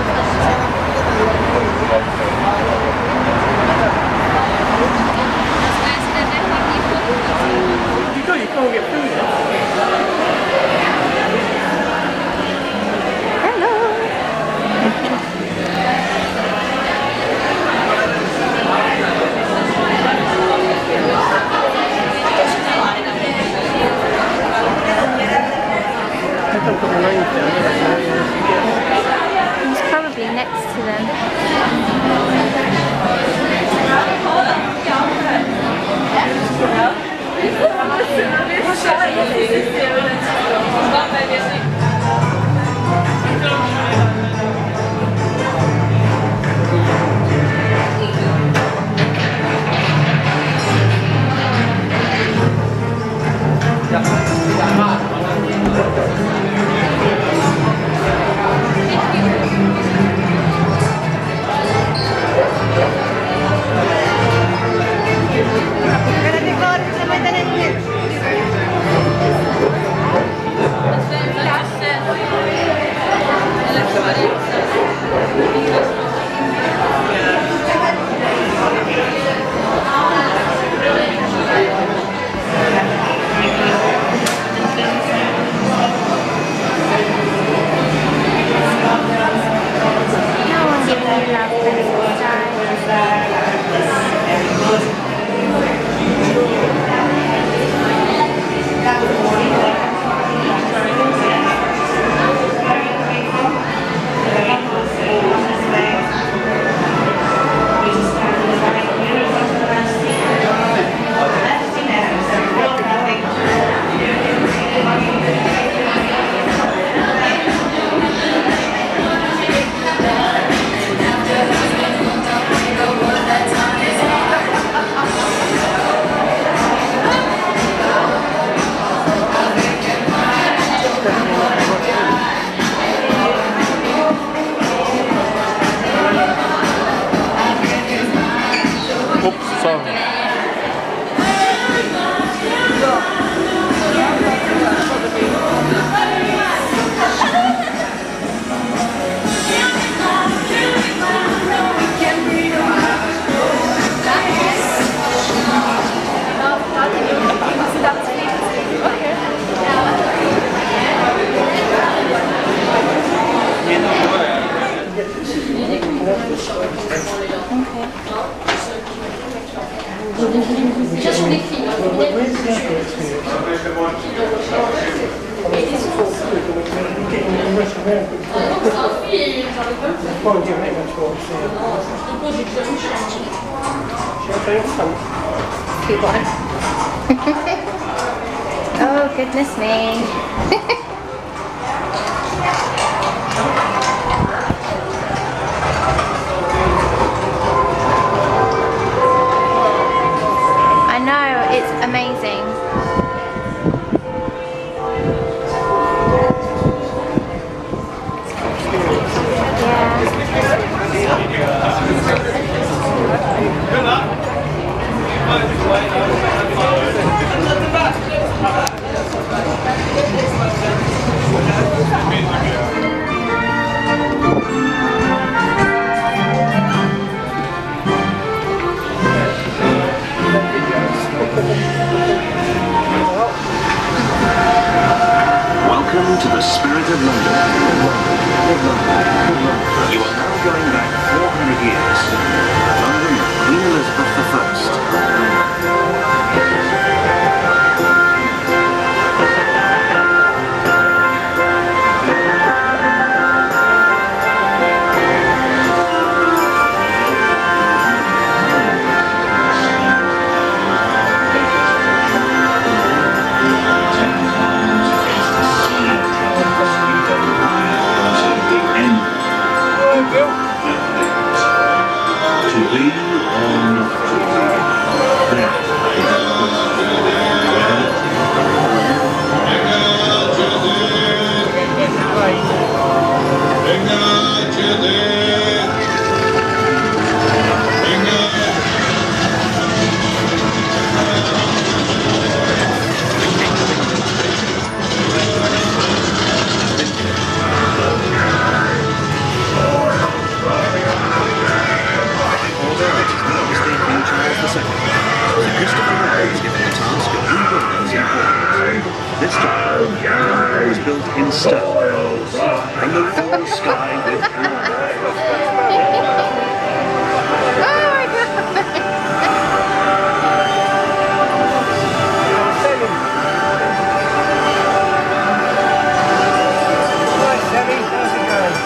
He's probably next to them. Oh, goodness me. Let's go. blue sky with blue eyes. Oh my God! Alright, Sammy, how's it going?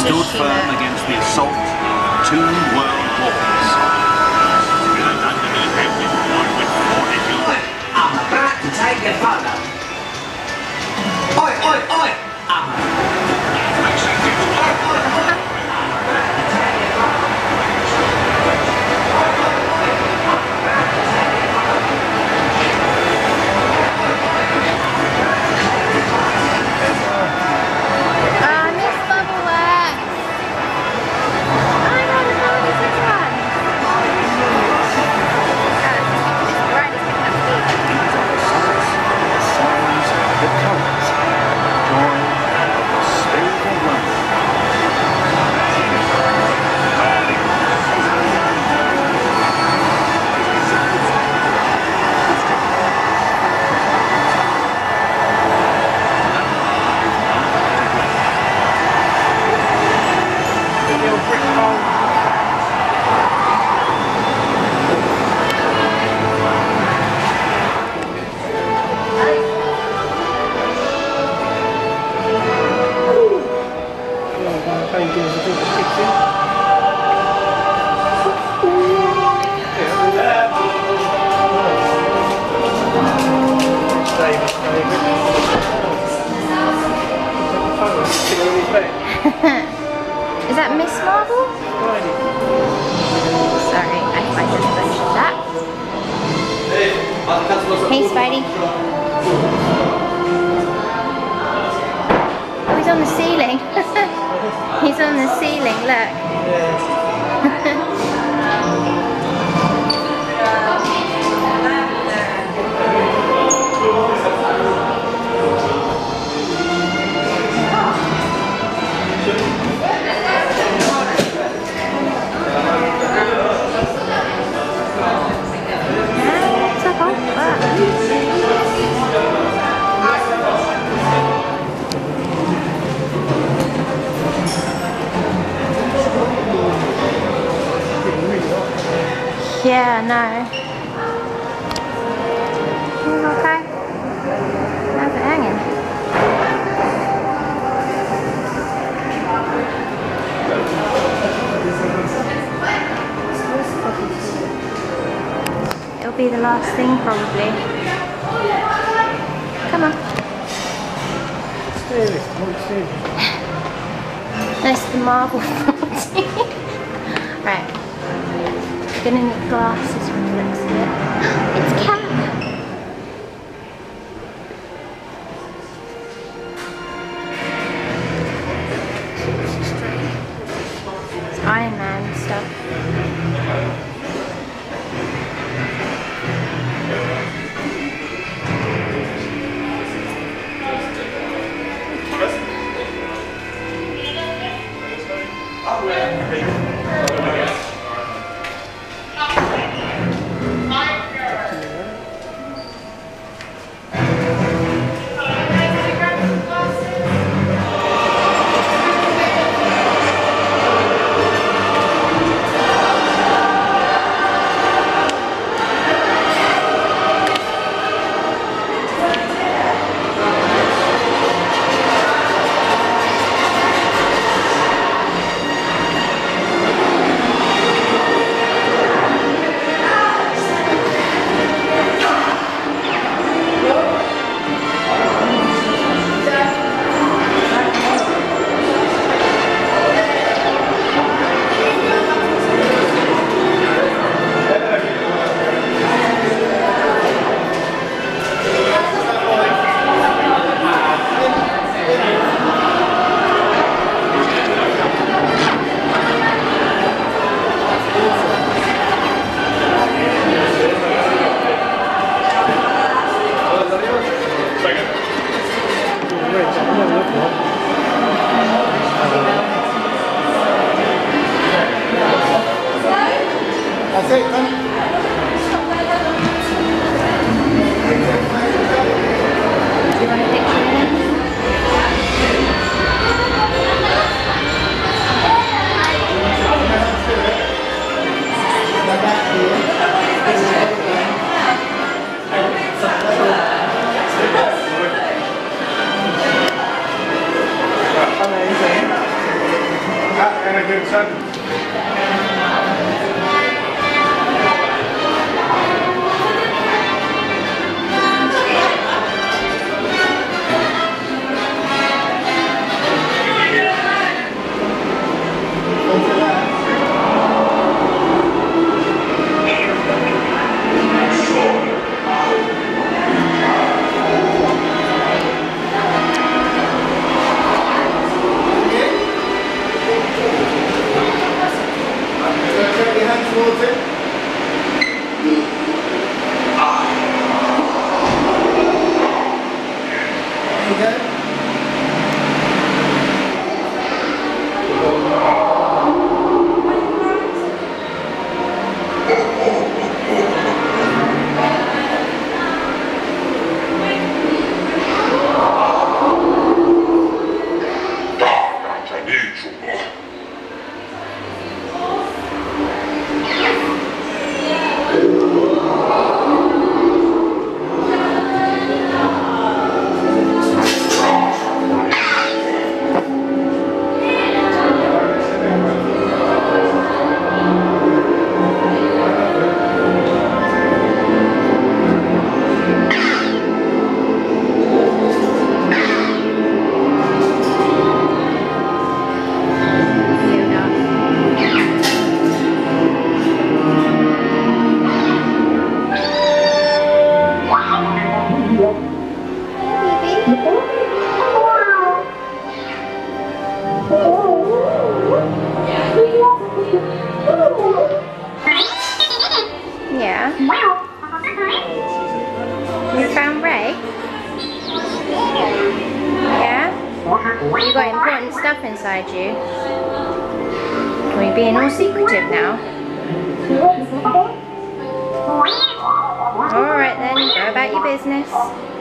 Stood firm against the assault of two world wars. I'm about to take your father. Oi, oi, oi! Is that Miss Marvel? Sorry, I just mentioned that. Hey, Spidey. Oh, he's on the ceiling. He's on the ceiling, look. Yeah, no. Okay. How's it hanging? It'll be the last thing, probably. Come on. That's the marble 40. Right. Gonna need glasses from the looks of it. It's Cap! It's Iron Man stuff. You've got important stuff inside you. We're being all secretive now. Alright then, go about your business.